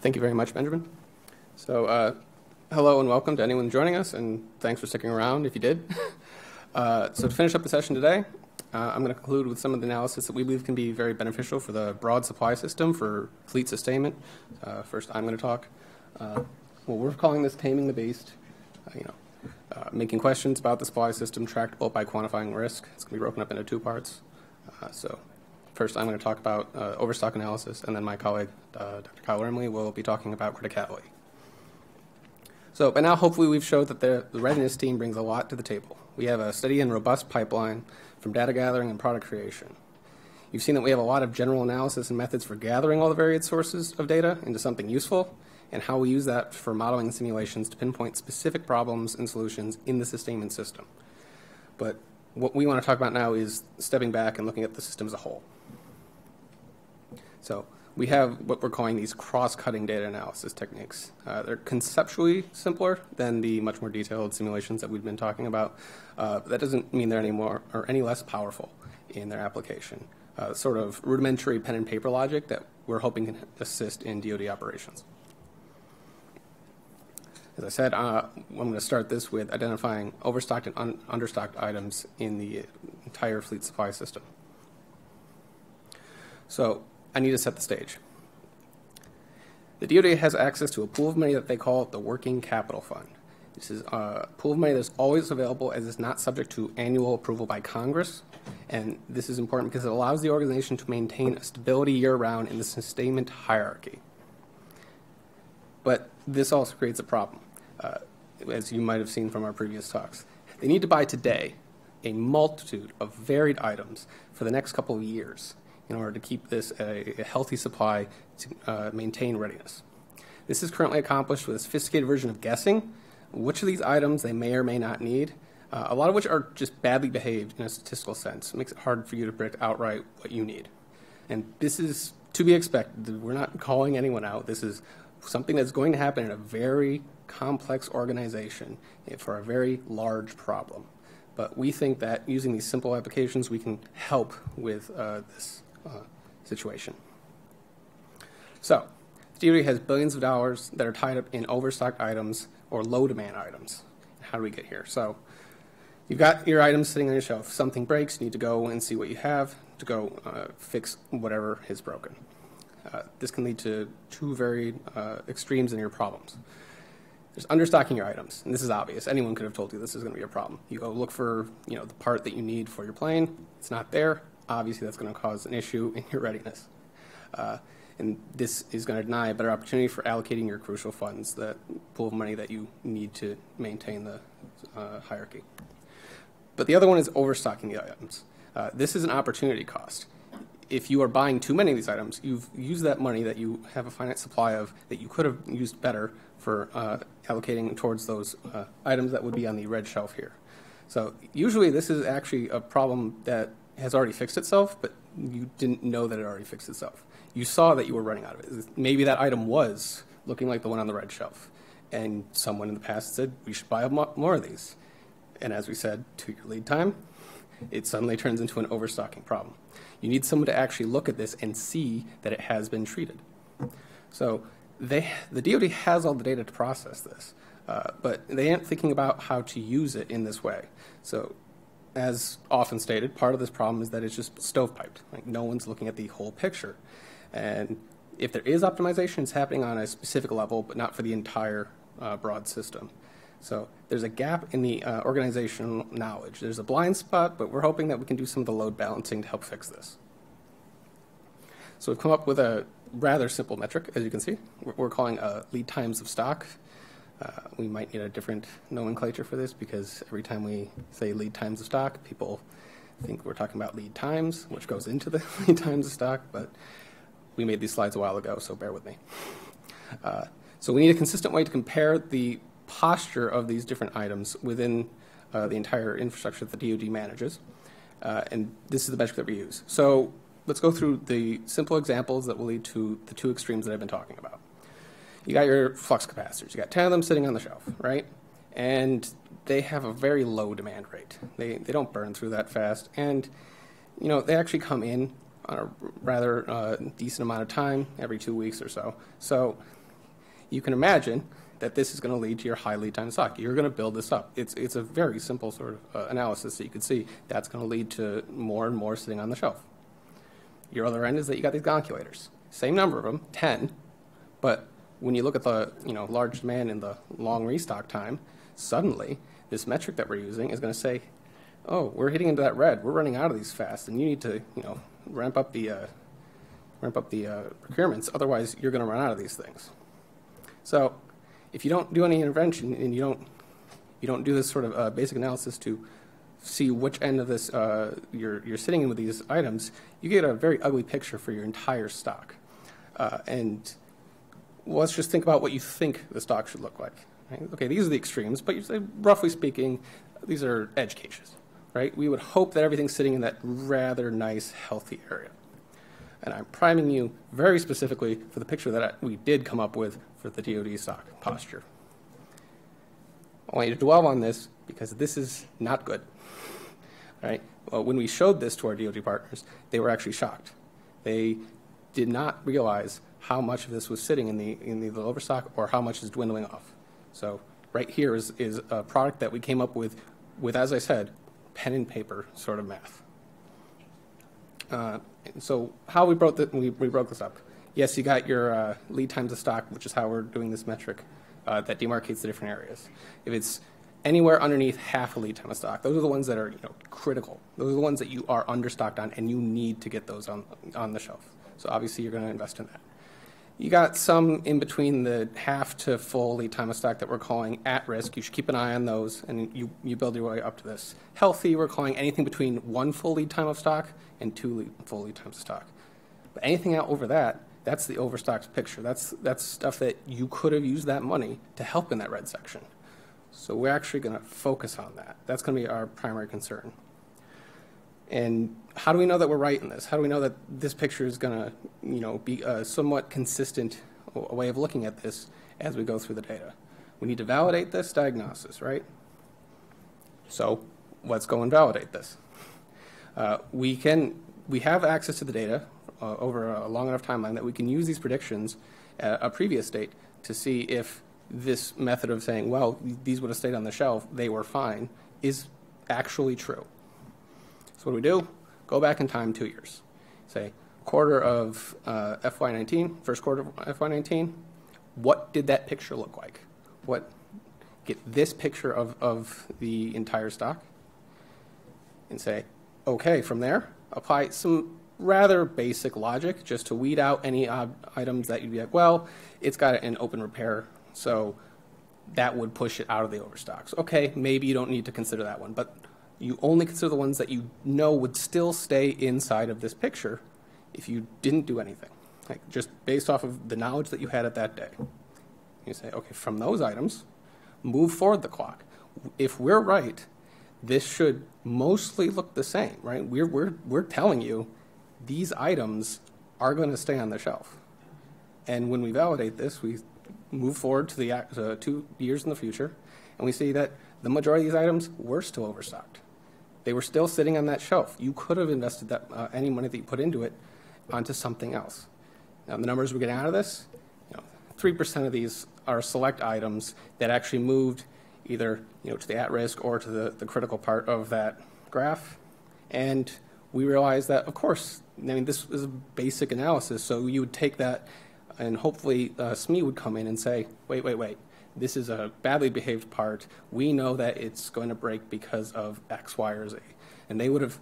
Thank you very much, Benjamin. So hello and welcome to anyone joining us, and thanks for sticking around if you did. So to finish up the session today, I'm going to conclude with some of the analysis that we believe can be very beneficial for the broad supply system for fleet sustainment. First, I'm going to talk. Well, we're calling this taming the beast, making questions about the supply system tractable by quantifying risk. It's going to be broken up into two parts. So first, I'm going to talk about overstock analysis, and then my colleague, Dr. Kyle Remley, will be talking about criticality. So by now, hopefully, we've showed that the readiness team brings a lot to the table. We have a steady and robust pipeline from data gathering and product creation. You've seen that we have a lot of general analysis and methods for gathering all the varied sources of data into something useful, and how we use that for modeling and simulations to pinpoint specific problems and solutions in the sustainment system. But what we want to talk about now is stepping back and looking at the system as a whole. So we have what we're calling these cross-cutting data analysis techniques. They're conceptually simpler than the much more detailed simulations that we've been talking about. That doesn't mean they're any more or any less powerful in their application. Sort of rudimentary pen and paper logic that we're hoping can assist in DoD operations. As I said, I'm going to start this with identifying overstocked and understocked items in the entire fleet supply system. So I need to set the stage. The DoD has access to a pool of money that they call the Working Capital Fund. This is a pool of money that's always available as it's not subject to annual approval by Congress. And this is important because it allows the organization to maintain a stability year-round in the sustainment hierarchy. But this also creates a problem, as you might have seen from our previous talks. They need to buy today a multitude of varied items for the next couple of years in order to keep this a healthy supply to maintain readiness. This is currently accomplished with a sophisticated version of guessing which of these items they may or may not need, a lot of which are just badly behaved in a statistical sense. It makes it hard for you to predict outright what you need. And this is to be expected. We're not calling anyone out. This is something that's going to happen in a very complex organization for a very large problem. But we think that using these simple applications, we can help with this situation. So, DoD has billions of dollars that are tied up in overstocked items or low demand items. How do we get here? So, you've got your items sitting on your shelf. If something breaks, you need to go and see what you have to go fix whatever is broken. This can lead to two very extremes in your problems. There's understocking your items, and this is obvious. Anyone could have told you this is going to be a problem. You go look for the part that you need for your plane. It's not there. Obviously, that's going to cause an issue in your readiness. And this is going to deny a better opportunity for allocating your crucial funds, that pool of money that you need to maintain the hierarchy. But the other one is overstocking the items. This is an opportunity cost. If you are buying too many of these items, you've used that money that you have a finite supply of that you could have used better for allocating towards those items that would be on the red shelf here. So usually this is actually a problem that has already fixed itself, but you didn't know that it already fixed itself. You saw that you were running out of it. Maybe that item was looking like the one on the red shelf, and someone in the past said, we should buy more of these. And as we said, 2 year lead time, it suddenly turns into an overstocking problem. You need someone to actually look at this and see that it has been treated. So the DoD has all the data to process this, but they aren't thinking about how to use it in this way. So as often stated, part of this problem is that it's just stovepiped. Like, no one's looking at the whole picture. And if there is optimization, it's happening on a specific level, but not for the entire broad system. So there's a gap in the organizational knowledge. There's a blind spot, but we're hoping that we can do some of the load balancing to help fix this. So we've come up with a rather simple metric, as you can see. We're calling lead times of stock. We might need a different nomenclature for this because every time we say lead times of stock, people think we're talking about lead times, which goes into the lead times of stock, but we made these slides a while ago, so bear with me. So we need a consistent way to compare the posture of these different items within the entire infrastructure that the DoD manages, and this is the metric that we use. So let's go through the simple examples that will lead to the two extremes that I've been talking about. You got your flux capacitors. You got 10 of them sitting on the shelf, right? And they have a very low demand rate. They don't burn through that fast, and they actually come in on a rather decent amount of time, every 2 weeks or so. So you can imagine that this is going to lead to your high lead time stock. You're going to build this up. It's a very simple sort of analysis that you can see. That's going to lead to more and more sitting on the shelf. Your other end is that you got these gonculators. Same number of them, 10, but when you look at the large demand and the long restock time, suddenly this metric that we're using is going to say, oh, we're hitting into that red. We're running out of these fast, and you need to ramp up the procurements. Otherwise, you're going to run out of these things. So if you don't do any intervention and you don't do this sort of basic analysis to see which end of this you're sitting in with these items, you get a very ugly picture for your entire stock. And let's just think about what you think the stock should look like. Right? Okay, these are the extremes, but you say, roughly speaking, these are edge cases. Right? We would hope that everything's sitting in that rather nice, healthy area. And I'm priming you very specifically for the picture that we did come up with for the DoD stock posture. I want you to dwell on this because this is not good. Right? Well, when we showed this to our DoD partners, they were actually shocked. They did not realize how much of this was sitting in the overstock or how much is dwindling off. So right here is a product that we came up with, as I said, pen and paper sort of math. So how we broke this up. Yes, you got your lead times of stock, which is how we're doing this metric that demarcates the different areas. If it's anywhere underneath half a lead time of stock, those are the ones that are critical. Those are the ones that you are understocked on, and you need to get those on the shelf. So obviously you're going to invest in that. You got some in between the half to full lead time of stock that we're calling at risk. You should keep an eye on those, and you build your way up to this. Healthy, we're calling anything between 1 full lead time of stock and 2 full lead times of stock. But anything out over that, that's the overstocked picture. That's stuff that you could have used that money to help in that red section. So we're actually going to focus on that. That's going to be our primary concern. And how do we know that we're right in this? How do we know that this picture is going to, be a somewhat consistent way of looking at this as we go through the data? We need to validate this diagnosis, right? So let's go and validate this. We have access to the data over a long enough timeline that we can use these predictions at a previous date to see if this method of saying, well, these would have stayed on the shelf, they were fine, is actually true. So what do? Go back in time 2 years. Say, quarter of FY19, first quarter of FY19, what did that picture look like? Get this picture of the entire stock and say, okay, from there, apply some rather basic logic just to weed out any items that you'd be like, well, it's got an open repair, so that would push it out of the overstocks. Okay, maybe you don't need to consider that one, but you only consider the ones that you know would still stay inside of this picture if you didn't do anything, like just based off of the knowledge that you had at that day. You say, okay, from those items, move forward the clock. If we're right, this should mostly look the same, right? We're telling you these items are going to stay on the shelf. And when we validate this, we move forward to the 2 years in the future, and we see that the majority of these items were still overstocked. They were still sitting on that shelf. You could have invested that, any money that you put into it onto something else. Now, the numbers we're getting out of this, 3% of these are select items that actually moved either to the at-risk or to the critical part of that graph. And we realized that, of course, this is a basic analysis, so you would take that and hopefully SME would come in and say, wait. This is a badly behaved part. We know that it's going to break because of X, Y, or Z. And they would have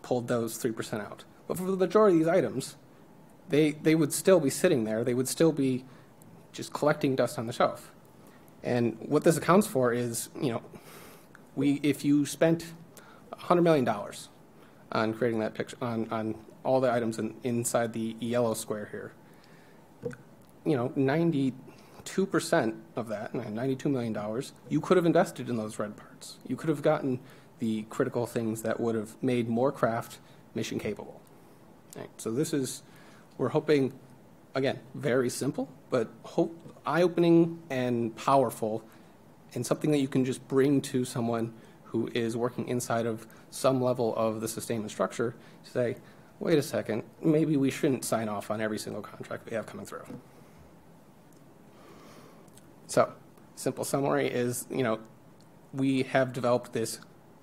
pulled those 3% out. But for the majority of these items, they would still be sitting there. They would still be just collecting dust on the shelf. And what this accounts for is, if you spent $100 million on creating that picture, on all the items inside the yellow square here, 92% of that, $92 million, you could have invested in those red parts. You could have gotten the critical things that would have made more craft mission capable. Right. So this is, we're hoping, again, very simple, but eye-opening and powerful, and something that you can just bring to someone who is working inside of some level of the sustainment structure to say, wait a second, maybe we shouldn't sign off on every single contract we have coming through. So, simple summary is, we have developed this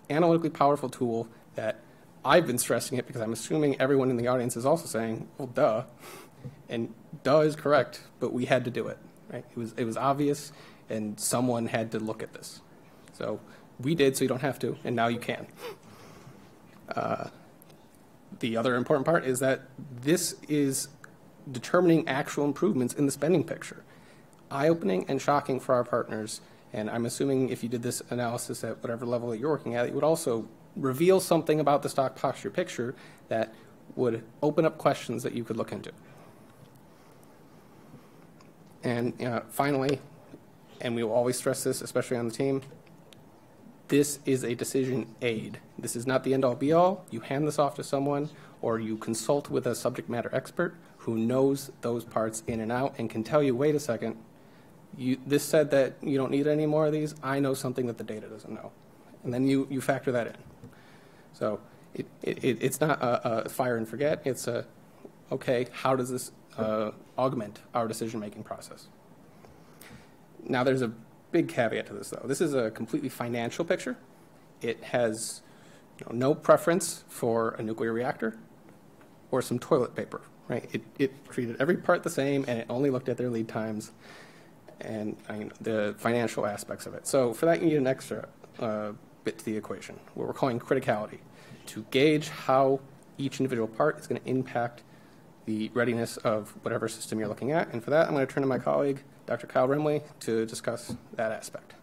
analytically powerful tool that I've been stressing it because I'm assuming everyone in the audience is also saying, well, duh, and duh is correct, but we had to do it, right? It was obvious, and someone had to look at this. So we did, so you don't have to, and now you can. The other important part is that this is determining actual improvements in the spending picture. Eye-opening and shocking for our partners, and I'm assuming if you did this analysis at whatever level that you're working at, it would also reveal something about the stock posture picture that would open up questions that you could look into. And finally, and we will always stress this, especially on the team, this is a decision aid. This is not the end-all be-all. You hand this off to someone, or you consult with a subject matter expert who knows those parts in and out and can tell you, wait a second, this said that you don't need any more of these. I know something that the data doesn't know. And then you factor that in. So it's not a fire and forget. It's a, okay, how does this augment our decision-making process? Now, there's a big caveat to this, though. This is a completely financial picture. It has no preference for a nuclear reactor or some toilet paper, right? It treated every part the same, and it only looked at their lead times and the financial aspects of it. So for that, you need an extra bit to the equation, what we're calling criticality, to gauge how each individual part is going to impact the readiness of whatever system you're looking at. And for that, I'm going to turn to my colleague, Dr. Kyle Remley, to discuss that aspect.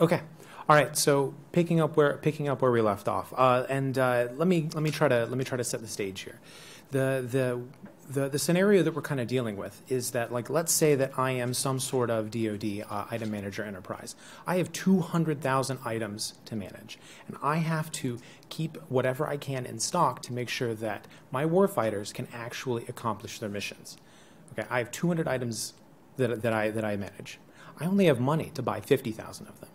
Okay. All right. So picking up where we left off, and let me try to set the stage here. The scenario that we're kind of dealing with is that, like, let's say that I am some sort of DoD item manager enterprise. I have 200,000 items to manage, and I have to keep whatever I can in stock to make sure that my warfighters can actually accomplish their missions. Okay, I have 200 items that I manage. I only have money to buy 50,000 of them.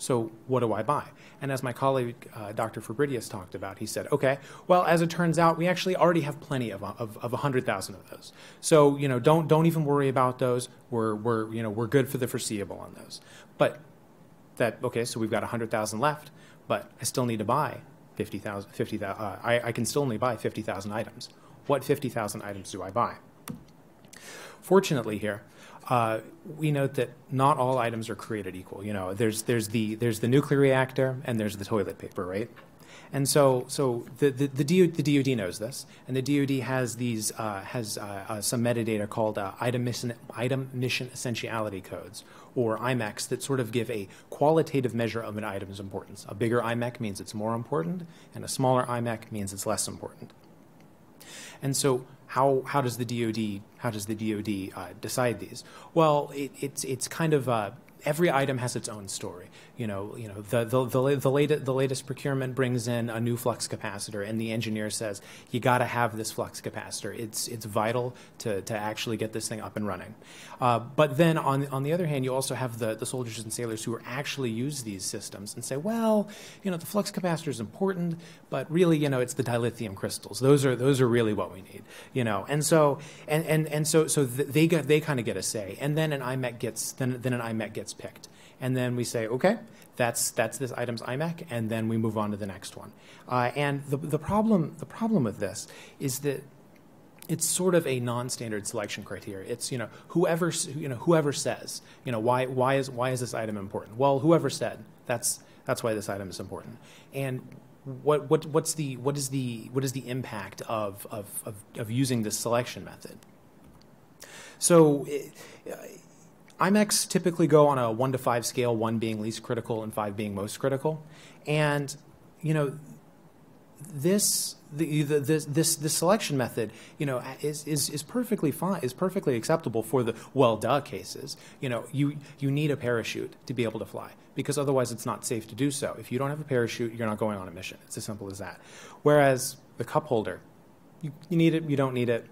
So what do I buy? And as my colleague, Dr. Fabritius, talked about, he said, okay, well, as it turns out, we actually already have plenty of 100,000 of those. So, don't even worry about those. We're good for the foreseeable on those. But that, okay, so we've got 100,000 left, but I still need to buy 50,000, I can still only buy 50,000 items. What 50,000 items do I buy? Fortunately here, we note that not all items are created equal. There's the nuclear reactor and there's the toilet paper, right? And so the DoD knows this, and the DoD has these some metadata called item mission essentiality codes, or IMACs, that sort of give a qualitative measure of an item's importance. A bigger IMAC means it's more important, and a smaller IMAC means it's less important. And so, how does the DoD decide these? Well, it's kind of every item has its own story. The latest procurement brings in a new flux capacitor, and the engineer says you got to have this flux capacitor. It's vital to actually get this thing up and running. But then on the other hand, you also have the soldiers and sailors who actually use these systems and say, well, the flux capacitor is important, but really it's the dilithium crystals. Those are really what we need. And so they kind of get a say, and then an IMAC gets picked, and then we say, okay, that's this item's IMAC, and then we move on to the next one. And the problem with this is that it's sort of a non-standard selection criteria. It's whoever says why is this item important? Well, whoever said that's why this item is important. And what is the impact of using this selection method? So. IMACs typically go on a 1 to 5 scale, 1 being least critical and 5 being most critical, and this selection method is perfectly fine, is perfectly acceptable for the well duh cases. You need a parachute to be able to fly, because otherwise it's not safe to do so. If you don't have a parachute, you're not going on a mission. It's as simple as that. Whereas the cup holder, you need it, you don't need it.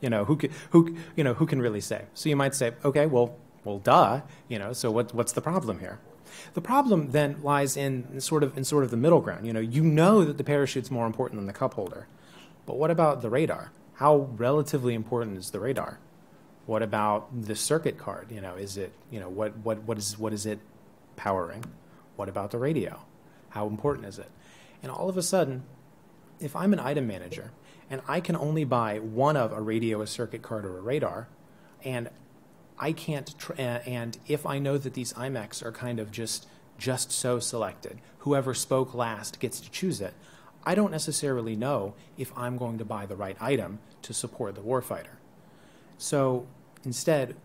You know, who can really say? So you might say, okay, well, duh, you know, so what's the problem here? The problem then lies in sort of the middle ground. You know that the parachute's more important than the cup holder, but what about the radar? How relatively important is the radar? What about the circuit card? You know, is it, you know, what is it powering? What about the radio? How important is it? And all of a sudden, if I'm an item manager and I can only buy one of a radio, a circuit card, or a radar, and I can't, and if I know that these IMACs are kind of just so selected, whoever spoke last gets to choose it, I don't necessarily know if I'm going to buy the right item to support the warfighter. So instead,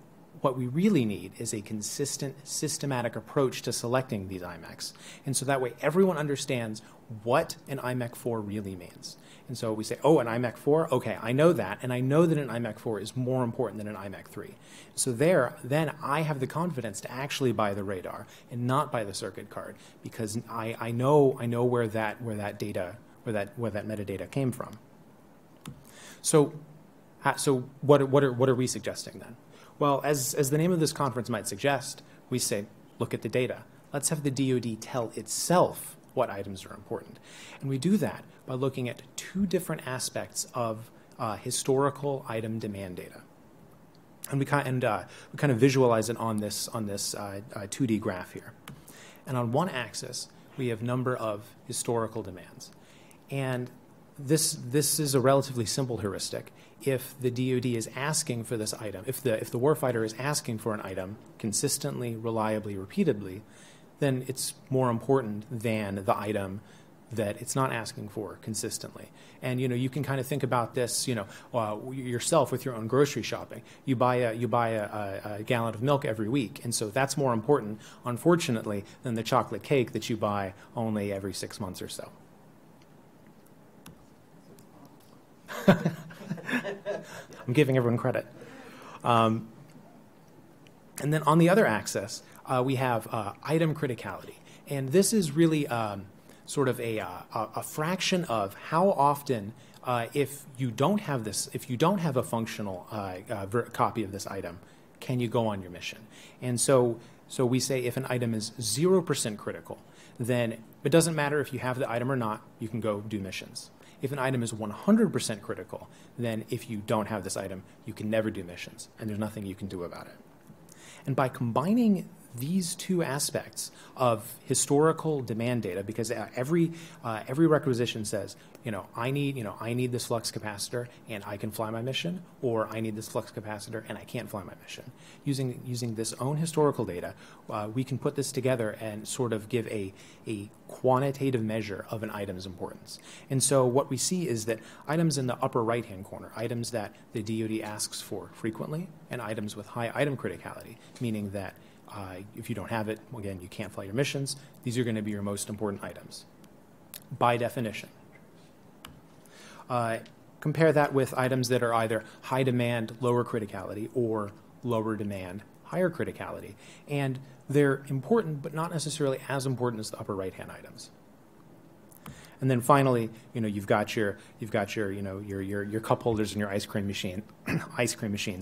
what we really need is a consistent, systematic approach to selecting these IMACs. And so that way everyone understands what an IMAC 4 really means. And so we say, oh, an IMAC 4? Okay, I know that, and I know that an IMAC 4 is more important than an IMAC 3. So there, then I have the confidence to actually buy the radar and not buy the circuit card, because I know where that metadata came from. So what are we suggesting then? Well, as the name of this conference might suggest, we say, look at the data. Let's have the DoD tell itself what items are important. And we do that by looking at two different aspects of historical item demand data. And we kind of visualize it on this 2D graph here. And on one axis, we have number of historical demands. And this is a relatively simple heuristic. If the DoD is asking for this item, if the warfighter is asking for an item consistently, reliably, repeatedly, then it's more important than the item that it's not asking for consistently. And you can kind of think about this, yourself with your own grocery shopping. You buy a gallon of milk every week, and so that's more important, unfortunately, than the chocolate cake that you buy only every 6 months or so. I'm giving everyone credit. And then on the other axis, we have item criticality, and this is really sort of a fraction of how often, if you don't have this, if you don't have a functional copy of this item, can you go on your mission? And so we say if an item is 0% critical, then it doesn't matter if you have the item or not, you can go do missions. If an item is 100% critical, then if you don't have this item, you can never do missions, and there's nothing you can do about it. And by combining these two aspects of historical demand data, because every requisition says, I need this flux capacitor and I can fly my mission, or I need this flux capacitor and I can't fly my mission. Using this own historical data, we can put this together and sort of give a quantitative measure of an item's importance. And so what we see is that items in the upper right-hand corner, items that the DoD asks for frequently, and items with high item criticality, meaning that if you don't have it, again, you can't fly your missions. These are going to be your most important items, by definition. Compare that with items that are either high demand, lower criticality, or lower demand, higher criticality. And they're important, but not necessarily as important as the upper right-hand items. And then finally, you've got your cup holders and your ice cream machines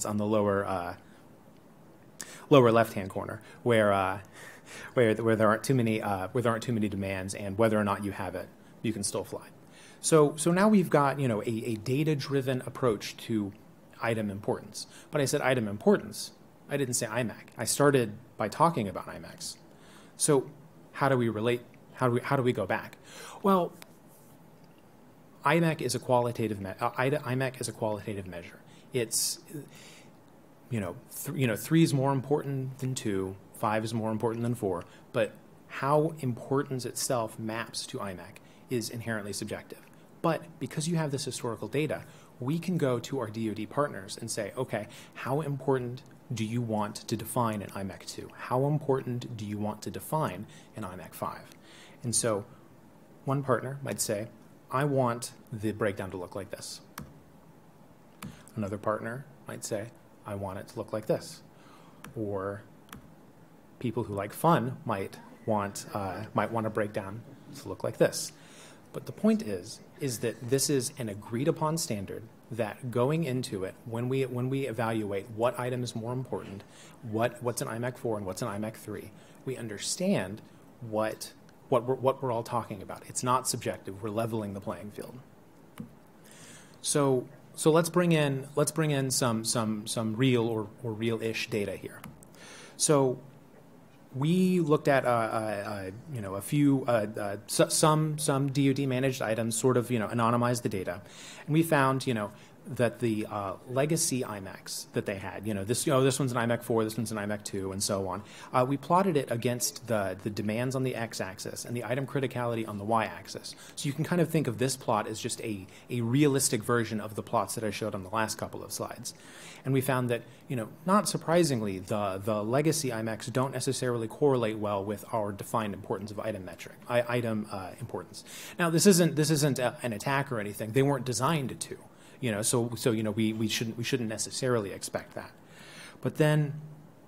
on the lower. Lower left-hand corner, where there aren't too many demands, and whether or not you have it, you can still fly. So now we've got a data-driven approach to item importance. But I said item importance. I didn't say IMAC. I started by talking about IMACs. So how do we relate? How do we go back? Well, IMAC is a qualitative measure. It's three is more important than 2, 5 is more important than 4, but how importance itself maps to IMAC is inherently subjective. But because you have this historical data, we can go to our DoD partners and say, okay, how important do you want to define an IMAC 2? How important do you want to define an IMAC 5? And so one partner might say, I want the breakdown to look like this. Another partner might say, I want it to look like this. Or people who like fun might want a breakdown to look like this. But the point is that this is an agreed upon standard that going into it, when we evaluate what item is more important, what's an IMAC 4 and what's an IMAC 3, we understand what we're all talking about. It's not subjective. We're leveling the playing field. So let's bring in some real or real-ish data here. So we looked at a few some DoD managed items, sort of anonymized the data, and we found that the legacy IMACs that they had, this one's an IMAC 4, this one's an IMAC 2, and so on. We plotted it against the demands on the x-axis and the item criticality on the y-axis. So you can kind of think of this plot as just a realistic version of the plots that I showed on the last couple of slides. And we found that, not surprisingly, the legacy IMACs don't necessarily correlate well with our defined importance of item metric, item importance. Now, this isn't an attack or anything. They weren't designed to. We shouldn't necessarily expect that. But then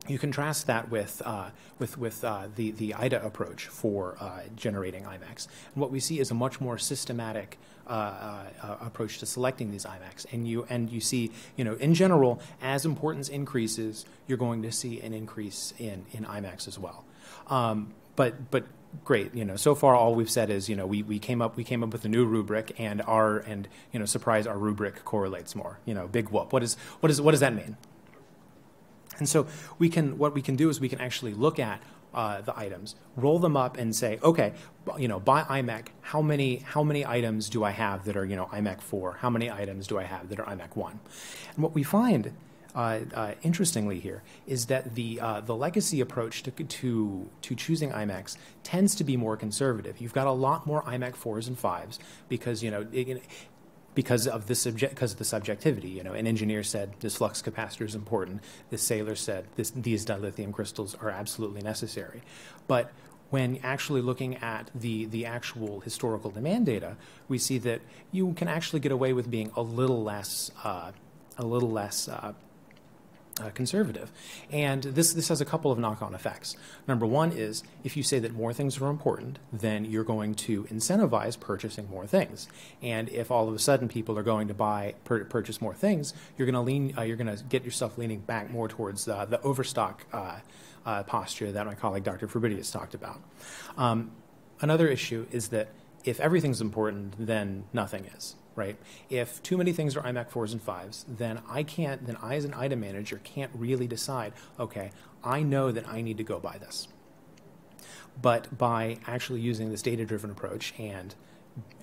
you contrast that with the IDA approach for generating IMACs. And what we see is a much more systematic approach to selecting these IMACs. And you see, in general, as importance increases, you're going to see an increase in IMACs as well. But great, so far all we've said is, we came up with a new rubric, and surprise, our rubric correlates more. Big whoop. What does that mean? And so what we can do is actually look at the items, roll them up, and say, okay, by IMAC, how many items do I have that are IMAC 4? How many items do I have that are IMAC 1? And what we find, interestingly, here is that the legacy approach to choosing IMACs tends to be more conservative. You've got a lot more IMAC 4s and 5s because because of the subjectivity. An engineer said this flux capacitor is important. This sailor said these dilithium crystals are absolutely necessary. But when actually looking at the actual historical demand data, we see that you can actually get away with being a little less conservative. And this has a couple of knock-on effects. Number one is, if you say that more things are important, then you're going to incentivize purchasing more things. And if all of a sudden people are going to purchase more things, you're going to get yourself leaning back more towards the overstock posture that my colleague Dr. Fabritius talked about. Another issue is that if everything's important, then nothing is. Right? If too many things are IMAC 4s and 5s, then I as an item manager can't really decide, okay, I know that I need to go buy this. But by actually using this data-driven approach and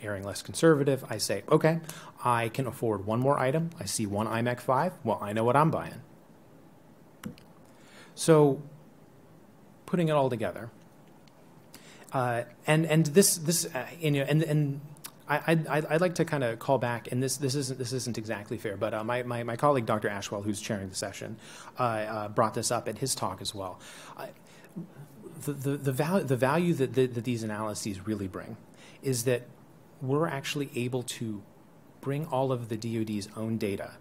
erring less conservative, I say, okay, I can afford one more item. I see one IMAC 5. Well, I know what I'm buying. So putting it all together, I'd like to kind of call back, and this isn't exactly fair, but my colleague Dr. Ashwell, who's chairing the session, brought this up at his talk as well. The value that these analyses really bring is that we're actually able to bring all of the DoD's own data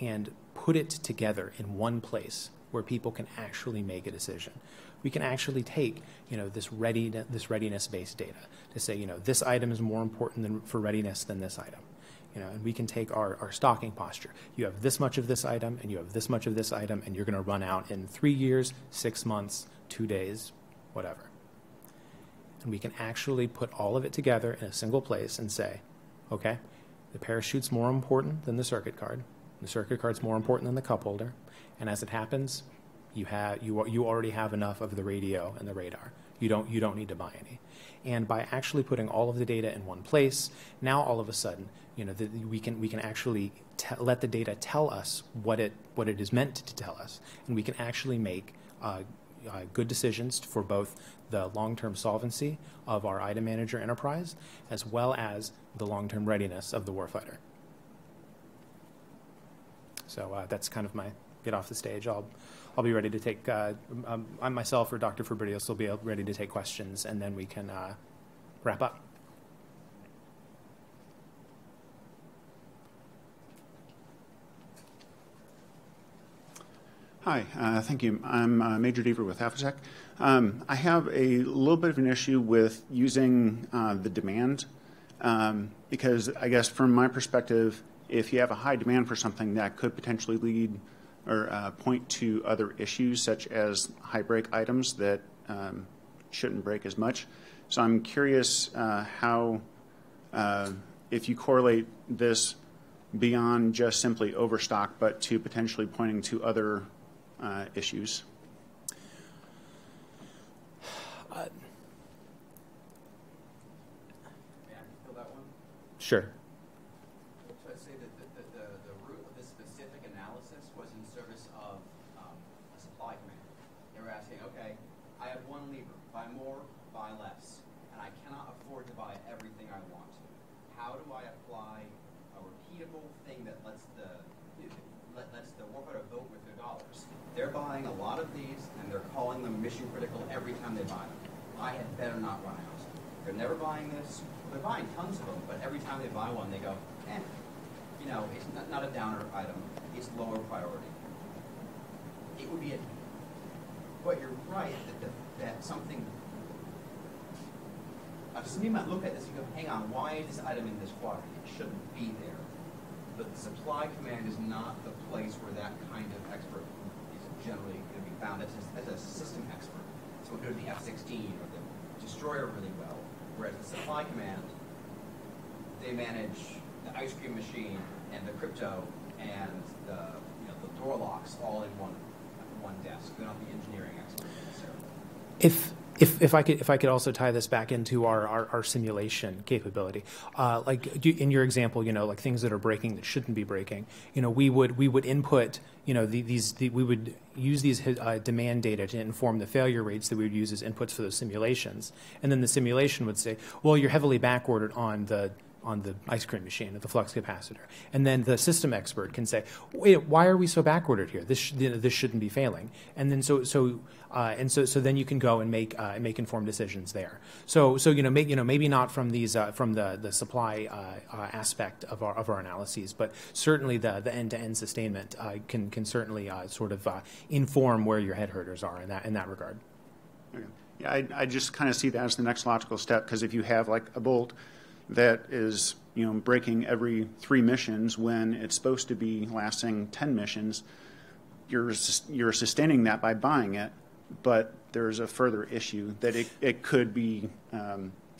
and put it together in one place where people can actually make a decision. We can actually take, this readiness-based data to say, this item is more important for readiness than this item, and we can take our stocking posture. You have this much of this item, and you have this much of this item, and you're going to run out in 3 years, 6 months, 2 days, whatever. And we can actually put all of it together in a single place and say, okay, the parachute's more important than the circuit card. The circuit card's more important than the cup holder, and as it happens, you already have enough of the radio and the radar. You don't need to buy any. And by actually putting all of the data in one place, now all of a sudden, we can actually let the data tell us what it is meant to tell us, and we can actually make good decisions for both the long-term solvency of our item manager enterprise as well as the long-term readiness of the warfighter. So that's kind of my get off the stage. I'll be ready to take, I myself or Dr. Fabritius will be ready to take questions, and then we can wrap up. Hi, thank you. I'm Major Deaver with Aflotech. I have a little bit of an issue with using the demand because I guess from my perspective, if you have a high demand for something, that could potentially lead or point to other issues such as high break items that shouldn't break as much. So I'm curious how, if you correlate this beyond just simply overstock, but to potentially pointing to other issues. May I fill that one? Sure. So I'd say that the root of this specific analysis was in service of a supply command. They were asking, okay, I have one lever, buy more, buy less, and I cannot afford to buy everything I want to. How do I apply a repeatable thing that lets the warfighter vote with their dollars? They're buying a lot of these, and they're calling them mission critical every time they buy them. I had better not run out. They're never buying this. They're buying tons of them, but every time they buy one, they go, eh, you know, it's not a downer item. It's lower priority. It would be a, but you're right that something, somebody might look at this and go, hang on, why is this item in this quadrant? It shouldn't be there. But the supply command is not the place where that kind of expert is generally going to be found as a system expert. So we'll do the F-16 or the destroyer really well, whereas the supply command, they manage the ice cream machine and the crypto and the door locks all in one desk. They're not the engineering expert necessarily. If I could also tie this back into our simulation capability, like in your example, like things that are breaking that shouldn't be breaking, we would input, we would use these demand data to inform the failure rates that we would use as inputs for those simulations, and then the simulation would say, well, you're heavily backordered on the ice cream machine, at the flux capacitor. And then the system expert can say, wait, why are we so backordered here? This this shouldn't be failing. And then so then you can go and make informed decisions there. So maybe not from these from the supply aspect of our analyses, but certainly the end-to-end sustainment can certainly sort of inform where your head herders are in that regard. Okay. Yeah, I just kind of see that as the next logical step, because if you have like a bolt that is, breaking every 3 missions when it's supposed to be lasting 10 missions, you're sustaining that by buying it, but there's a further issue that it could be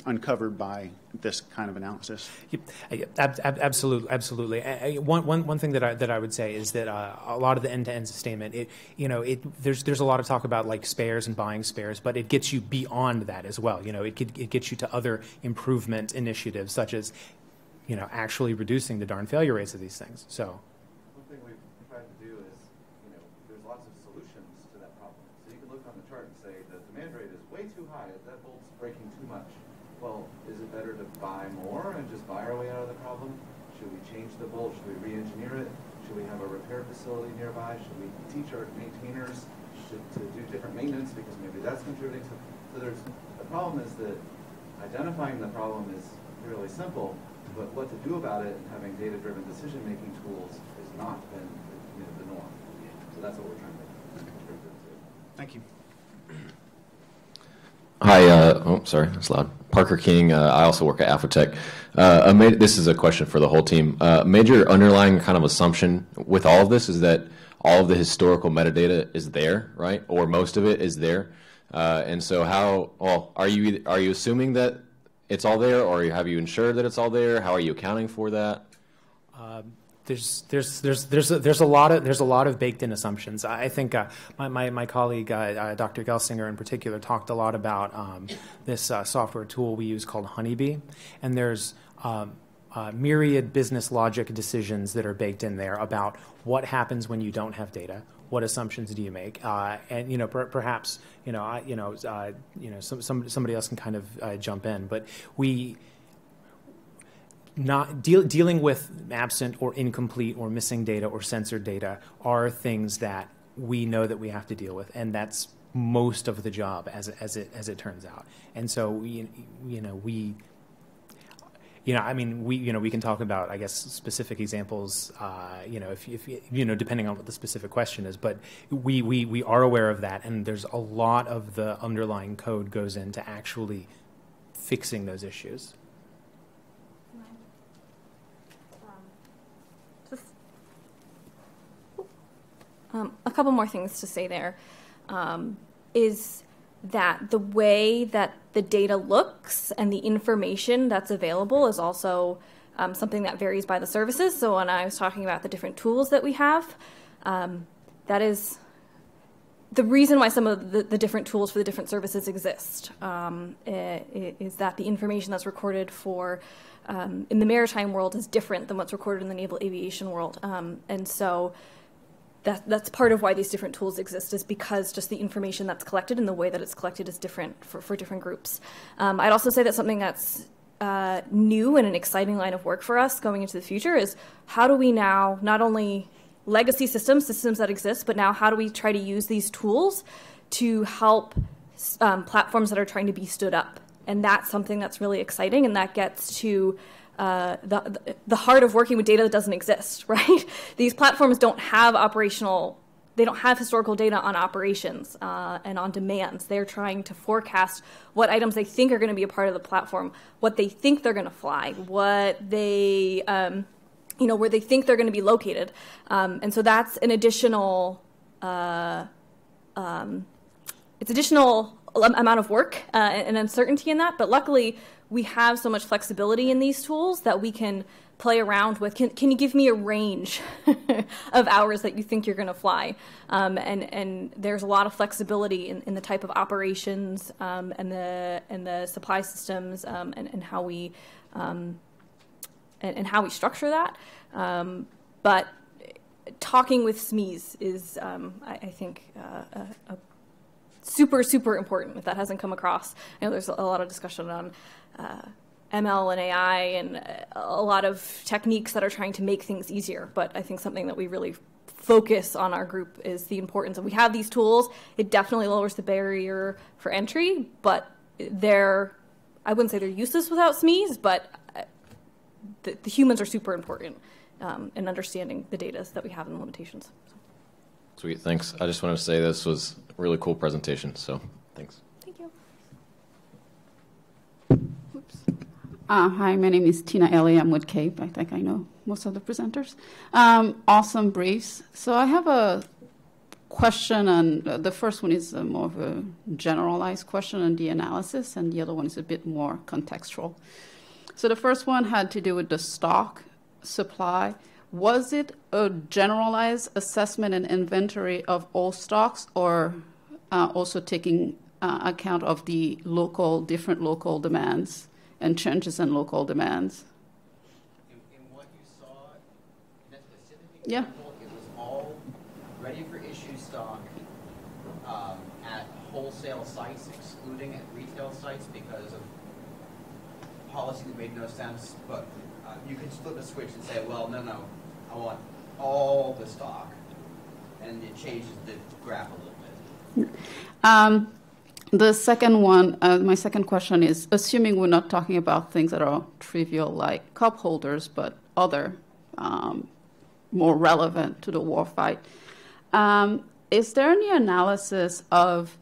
uncovered by this kind of analysis. Absolutely. One thing that I would say is that a lot of the end-to-end sustainment, there's a lot of talk about like spares and buying spares, but it gets you beyond that as well. It gets you to other improvement initiatives such as, actually reducing the darn failure rates of these things. So. One thing we've tried to do is, there's lots of solutions to that problem. So you can look on the chart and say the demand rate is way too high. That bolt's breaking too much. Well, is it better to buy more and just buy our way out of the problem? Should we change the bolt? Should we re-engineer it? Should we have a repair facility nearby? Should we teach our maintainers to do different maintenance because maybe that's contributing to? So there's, the problem is that identifying the problem is really simple, but what to do about it and having data-driven decision-making tools has not been the norm. So that's what we're trying to contribute to. Thank you. Hi, oh, sorry, that's loud. Parker King, I also work at Aflotech. This is a question for the whole team. A major underlying kind of assumption with all of this is that all of the historical metadata is there, right? Or most of it is there. And so how, well, are you assuming that it's all there, or have you ensured that it's all there? How are you accounting for that? There's a lot of baked in assumptions. I think my colleague Dr. Gelsinger in particular talked a lot about this software tool we use called Honeybee, and there's myriad business logic decisions that are baked in there about what happens when you don't have data. What assumptions do you make? And perhaps somebody else can kind of jump in, but we. Dealing with absent or incomplete or missing data or censored data are things that we know that we have to deal with, and that's most of the job as it turns out. And so we can talk about, I guess, specific examples, if depending on what the specific question is, but we are aware of that, and there's a lot of the underlying code goes into actually fixing those issues. A couple more things to say there is that the way that the data looks and the information that's available is also something that varies by the services. So when I was talking about the different tools that we have, that is the reason why some of the different tools for the different services exist, is that the information that's recorded for in the maritime world is different than what's recorded in the naval aviation world. And so that's part of why these different tools exist, is because just the information that's collected and the way that it's collected is different for different groups. I'd also say that something that's new and an exciting line of work for us going into the future is how do we now not only legacy systems that exist, but now how do we try to use these tools to help platforms that are trying to be stood up? And that's something that's really exciting, and that gets to the heart of working with data that doesn't exist, right? These platforms don't have operational, they don't have historical data on operations and on demands. They're trying to forecast what items they think are going to be a part of the platform, what they think they're going to fly, what they, you know, where they think they're going to be located. And so that's an additional, it's additional amount of work and uncertainty in that. But luckily, we have so much flexibility in these tools that we can play around with. Can you give me a range of hours that you think you're going to fly? And there's a lot of flexibility in the type of operations and the supply systems and how we structure that. But talking with SMEs is, I think, a super, super important if that hasn't come across. I know there's a lot of discussion on ML and AI and a lot of techniques that are trying to make things easier, but I think something that we really focus on our group is the importance of we have these tools. It definitely lowers the barrier for entry, but they're, I wouldn't say they're useless without SMEs, but the humans are super important in understanding the data that we have and the limitations. So. Sweet, thanks. I just wanted to say this was a really cool presentation, so thanks. Thank you. Oops. Hi, my name is Tina Elliott. I'm with CAPE. I think I know most of the presenters. Awesome briefs. So I have a question on, the first one is more of a generalized question on the analysis, and the other one is a bit more contextual. So the first one had to do with the stock supply. Was it a generalized assessment and inventory of all stocks, or also taking account of the local, different local demands and changes in local demands? In what you saw, in that specific example, yeah. It was all ready for issue stock at wholesale sites, excluding at retail sites because of policy that made no sense, but you could flip a switch and say, well, no, I want all the stock, and it changes the graph a little bit. The second one, my second question is, assuming we're not talking about things that are trivial like cup holders, but other more relevant to the war fight, is there any analysis of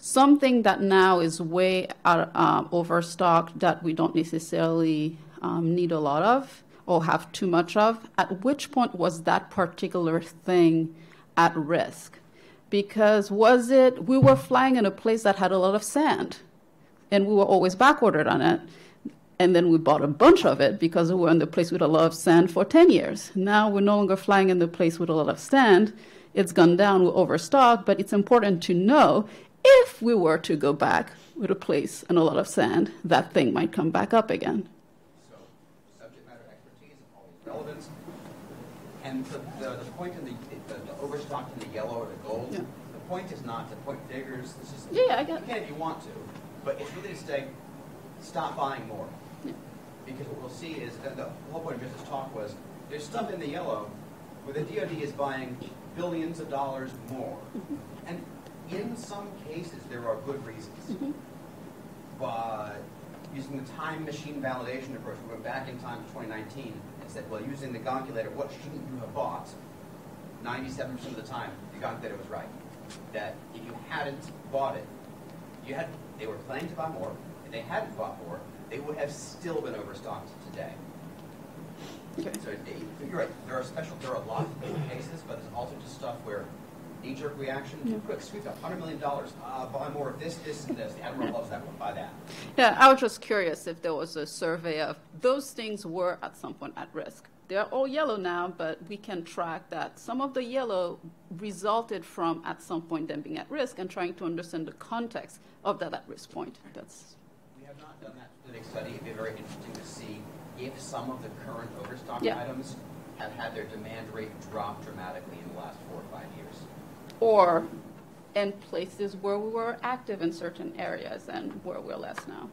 something that now is way overstocked that we don't necessarily need a lot of or have too much of? At which point was that particular thing at risk? Because was it, we were flying in a place that had a lot of sand and we were always backordered on it. And then we bought a bunch of it because we were in the place with a lot of sand for 10 years. Now we're no longer flying in the place with a lot of sand. It's gone down, we're overstocked, but it's important to know if we were to go back with a place and a lot of sand, that thing might come back up again. So, subject matter expertise and all the relevance. And the point in the overstock in the yellow or the gold, yeah. The point is not to point figures. It's just, yeah, I get it. You can if you want to, but it's really to say, stop buying more. Yeah. Because what we'll see is, that the whole point of this talk was, there's stuff in the yellow where the DoD is buying billions of dollars more. And in some cases, there are good reasons, mm-hmm. But using the time machine validation approach, we went back in time to 2019 and said, well, using the gonculator, what shouldn't you have bought? 97% of the time, the gonculator was right. That if you hadn't bought it, you had, they were planning to buy more, and they hadn't bought more, they would have still been overstocked today. Okay. So you're right, there are a lot of cases, but there's also just stuff where knee-jerk reaction, quick sweep up, $100 million, buy more of this, this, and this. The Admiral loves that one, buy that. Yeah, I was just curious if there was a survey of those things were at some point at risk. They're all yellow now, but we can track that some of the yellow resulted from at some point them being at risk and trying to understand the context of that at-risk point. That's. We have not done that specific study. It'd be very interesting to see if some of the current overstock items have had their demand rate drop dramatically in the last 4 or 5 years. Or in places where we were active in certain areas and where we're less now.